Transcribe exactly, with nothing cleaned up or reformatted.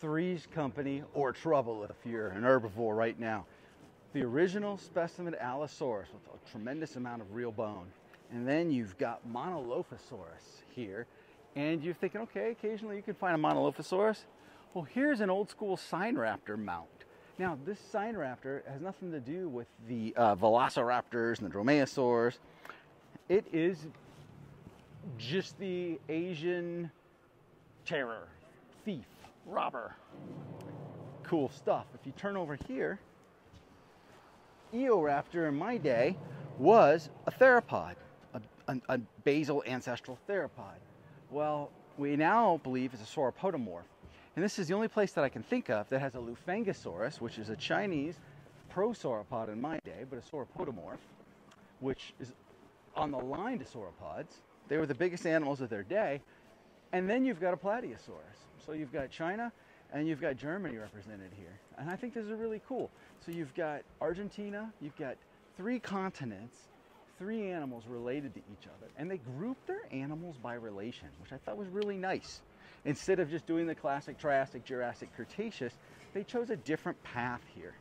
three's company or trouble if you're an herbivore right now. The original specimen Allosaurus with a tremendous amount of real bone. And then you've got Monolophosaurus here. And you're thinking, okay, occasionally you can find a Monolophosaurus. Well, here's an old school Sinraptor mount. Now, this Sinraptor has nothing to do with the uh, Velociraptors and the Dromaeosaurs. It is just the Asian terror, thief, robber. Cool stuff. If you turn over here, Eoraptor in my day was a theropod, a, a, a basal ancestral theropod. Well, we now believe it's a sauropodomorph. And this is the only place that I can think of that has a Lufengosaurus, which is a Chinese prosauropod in my day, but a sauropodomorph, which is on the line to sauropods. They were the biggest animals of their day. And then you've got a Plateosaurus. So you've got China and you've got Germany represented here. And I think this is really cool. So you've got Argentina, you've got three continents, three animals related to each other. And they grouped their animals by relation, which I thought was really nice. Instead of just doing the classic Triassic, Jurassic, Cretaceous, they chose a different path here.